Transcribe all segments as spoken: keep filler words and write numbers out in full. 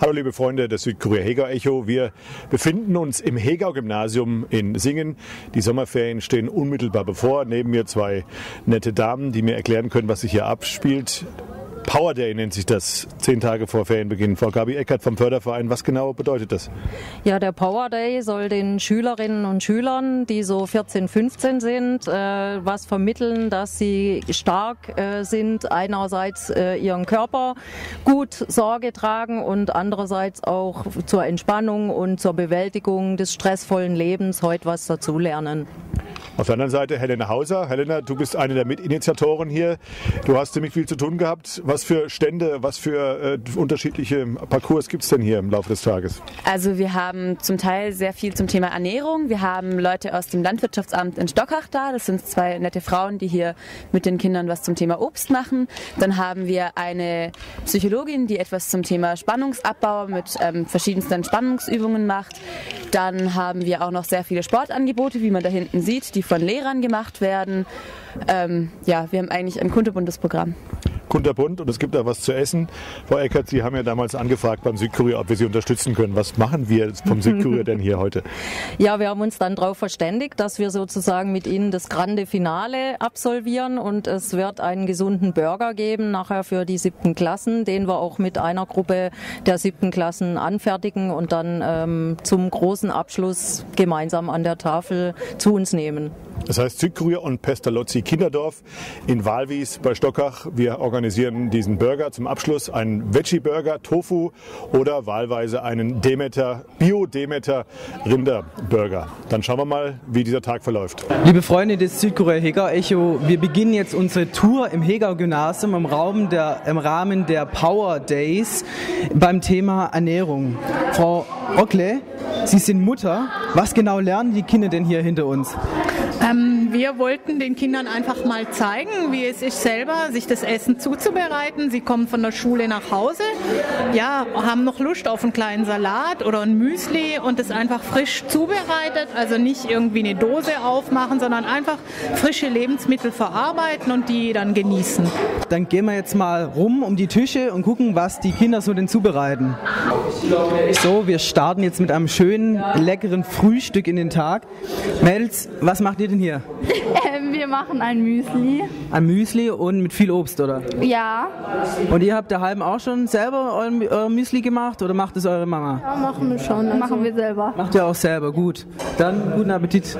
Hallo liebe Freunde des Südkurier Hegau Echo. Wir befinden uns im Hegau Gymnasium in Singen. Die Sommerferien stehen unmittelbar bevor. Neben mir zwei nette Damen, die mir erklären können, was sich hier abspielt. Power Day nennt sich das, zehn Tage vor Ferienbeginn. Frau Gabi Eckert vom Förderverein, was genau bedeutet das? Ja, der Power Day soll den Schülerinnen und Schülern, die so vierzehn, fünfzehn sind, äh, was vermitteln, dass sie stark äh, sind, einerseits äh, ihren Körper gut Sorge tragen und andererseits auch zur Entspannung und zur Bewältigung des stressvollen Lebens heute was dazulernen. Auf der anderen Seite Helena Hauser. Helena, du bist eine der Mitinitiatoren hier. Du hast ziemlich viel zu tun gehabt. Was für Stände, was für äh, unterschiedliche Parcours gibt es denn hier im Laufe des Tages? Also wir haben zum Teil sehr viel zum Thema Ernährung. Wir haben Leute aus dem Landwirtschaftsamt in Stockach da. Das sind zwei nette Frauen, die hier mit den Kindern was zum Thema Obst machen. Dann haben wir eine Psychologin, die etwas zum Thema Spannungsabbau mit ähm, verschiedensten Spannungsübungen macht. Dann haben wir auch noch sehr viele Sportangebote, wie man da hinten sieht, die von Lehrern gemacht werden. Ähm, ja, wir haben eigentlich ein kunterbuntes Programm. Kunterbunt, und es gibt da was zu essen. Frau Eckert, Sie haben ja damals angefragt beim Südkurier, ob wir Sie unterstützen können. Was machen wir vom Südkurier denn hier heute? Ja, wir haben uns dann darauf verständigt, dass wir sozusagen mit Ihnen das Grande Finale absolvieren, und es wird einen gesunden Burger geben nachher für die siebten Klassen, den wir auch mit einer Gruppe der siebten Klassen anfertigen und dann ähm, zum großen Abschluss gemeinsam an der Tafel zu uns nehmen. Das heißt Südkurier und Pestalozzi Kinderdorf in Walwies bei Stockach. Wir organisieren diesen Burger zum Abschluss, einen Veggie-Burger, Tofu oder wahlweise einen Demeter, Bio-Demeter-Rinder-Burger. Dann schauen wir mal, wie dieser Tag verläuft. Liebe Freunde des Südkurier Hegau Echo, wir beginnen jetzt unsere Tour im Hegau Gymnasium im, Raum der, im Rahmen der Power Days beim Thema Ernährung. Frau Rockle, Sie sind Mutter. Was genau lernen die Kinder denn hier hinter uns? Ähm, wir wollten den Kindern einfach mal zeigen, wie es ist, selber sich das Essen zuzubereiten. Sie kommen von der Schule nach Hause, ja, haben noch Lust auf einen kleinen Salat oder ein Müsli und das einfach frisch zubereitet. Also nicht irgendwie eine Dose aufmachen, sondern einfach frische Lebensmittel verarbeiten und die dann genießen. Dann gehen wir jetzt mal rum um die Tische und gucken, was die Kinder so denn zubereiten. So, wir starten jetzt mit einem schönen, leckeren Frühstück in den Tag. Mädels, was macht ihr denn hier? Ähm, wir machen ein Müsli. Ein Müsli und mit viel Obst, oder? Ja. Und ihr habt daheim auch schon selber euren, euren Müsli gemacht oder macht es eure Mama? Ja, machen wir schon. Also machen wir selber. Macht ihr auch selber, gut. Dann guten Appetit.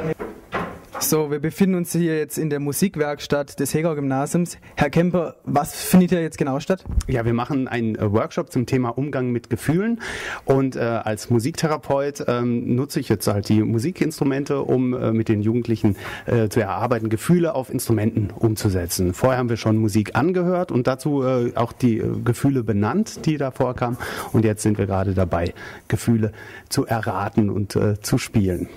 So, wir befinden uns hier jetzt in der Musikwerkstatt des Hegau Gymnasiums. Herr Kemper, was findet hier jetzt genau statt? Ja, wir machen einen Workshop zum Thema Umgang mit Gefühlen, und äh, als Musiktherapeut ähm, nutze ich jetzt halt die Musikinstrumente, um äh, mit den Jugendlichen äh, zu erarbeiten, Gefühle auf Instrumenten umzusetzen. Vorher haben wir schon Musik angehört und dazu äh, auch die äh, Gefühle benannt, die da vorkamen, und jetzt sind wir gerade dabei, Gefühle zu erraten und äh, zu spielen.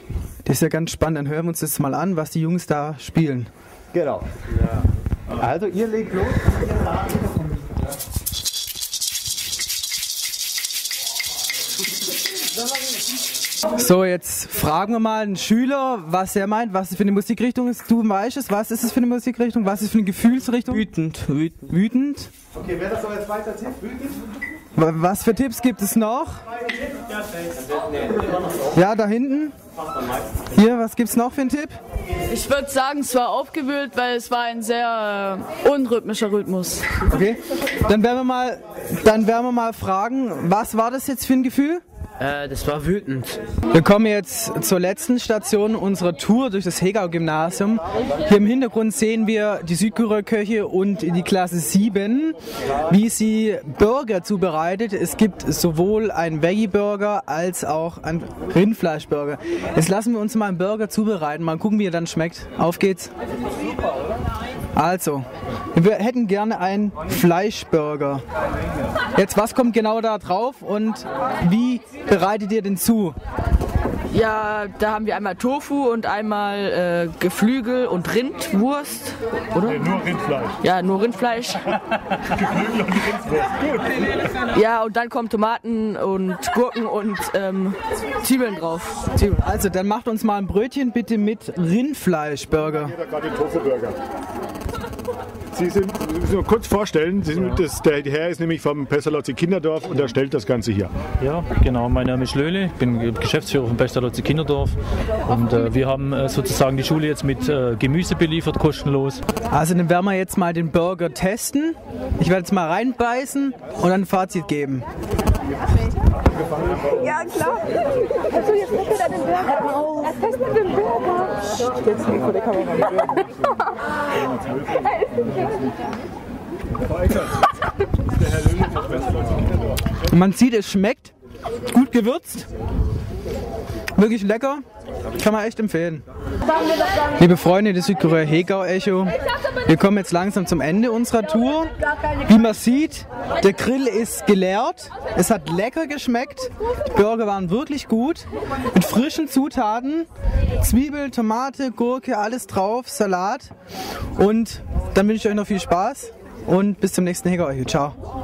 Das ist ja ganz spannend, dann hören wir uns das mal an, was die Jungs da spielen. Genau. Ja. Also ihr legt los. So, jetzt fragen wir mal einen Schüler, was er meint, was es für eine Musikrichtung ist. Du weißt es, was ist es für eine Musikrichtung, was ist es für eine Gefühlsrichtung? Wütend. Wütend. Wütend. Okay, wer das soll jetzt weiter tippt? Wütend. Was für Tipps gibt es noch? Ja, da hinten. Hier, was gibt es noch für einen Tipp? Ich würde sagen, es war aufgewühlt, weil es war ein sehr äh, unrhythmischer Rhythmus. Okay, dann werden wir mal, dann werden wir mal fragen, was war das jetzt für ein Gefühl? Äh, das war wütend. Wir kommen jetzt zur letzten Station unserer Tour durch das Hegau Gymnasium. Hier im Hintergrund sehen wir die Südkurier Köche und die Klasse sieben, wie sie Burger zubereitet. Es gibt sowohl einen Veggie Burger als auch einen Rindfleischburger. Jetzt lassen wir uns mal einen Burger zubereiten, mal gucken, wie er dann schmeckt. Auf geht's. Also, wir hätten gerne einen Fleischburger. Jetzt, was kommt genau da drauf und wie bereitet ihr den zu? Ja, da haben wir einmal Tofu und einmal äh, Geflügel und Rindwurst, oder? Nee, nur Rindfleisch. Ja, nur Rindfleisch. Geflügel und Rindwurst, gut. Ja, und dann kommen Tomaten und Gurken und ähm, Zwiebeln drauf. Zwiebeln. Also, dann macht uns mal ein Brötchen bitte mit Rindfleischburger. Ich habe gerade den Tofuburger. Sie sind, Sie müssen nur kurz vorstellen, Sie sind, ja. das, der Herr ist nämlich vom Pestalozzi Kinderdorf und erstellt das Ganze hier. Ja, genau. Mein Name ist Löhle, ich bin Geschäftsführer vom Pestalozzi Kinderdorf und äh, wir haben äh, sozusagen die Schule jetzt mit äh, Gemüse beliefert, kostenlos. Also dann werden wir jetzt mal den Burger testen. Ich werde jetzt mal reinbeißen und dann ein Fazit geben. Ja, klar. Also jetzt nicht wieder den Burger auf. Erst fest mit dem Burger. Jetzt nicht vor der Kamera. Man sieht, es schmeckt. Gut gewürzt. Wirklich lecker. Kann man echt empfehlen. Liebe Freunde des Südkurier Hegau Echo, wir kommen jetzt langsam zum Ende unserer Tour. Wie man sieht, der Grill ist geleert. Es hat lecker geschmeckt. Die Burger waren wirklich gut. Mit frischen Zutaten. Zwiebel, Tomate, Gurke, alles drauf, Salat. Und dann wünsche ich euch noch viel Spaß und bis zum nächsten Hegau Echo. Ciao.